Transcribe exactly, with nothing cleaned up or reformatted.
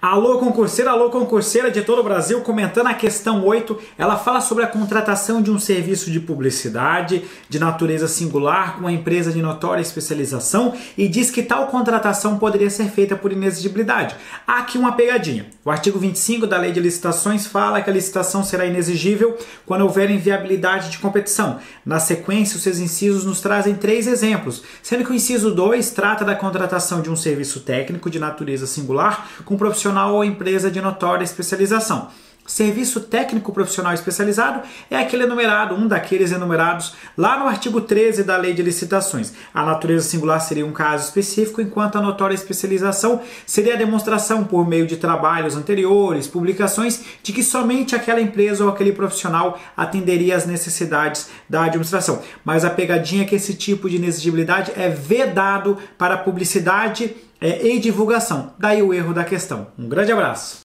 Alô, concurseira, alô, concurseira de todo o Brasil, comentando a questão oito, ela fala sobre a contratação de um serviço de publicidade de natureza singular com uma empresa de notória especialização e diz que tal contratação poderia ser feita por inexigibilidade. Há aqui uma pegadinha. O artigo vinte e cinco da Lei de Licitações fala que a licitação será inexigível quando houver inviabilidade de competição. Na sequência, os seus incisos nos trazem três exemplos, sendo que o inciso dois trata da contratação de um serviço técnico de natureza singular com profissionais ou empresa de notória especialização. Serviço técnico profissional especializado é aquele enumerado, um daqueles enumerados lá no artigo treze da Lei de Licitações. A natureza singular seria um caso específico, enquanto a notória especialização seria a demonstração por meio de trabalhos anteriores, publicações, de que somente aquela empresa ou aquele profissional atenderia às necessidades da administração. Mas a pegadinha é que esse tipo de inexigibilidade é vedado para publicidade e divulgação. Daí o erro da questão. Um grande abraço!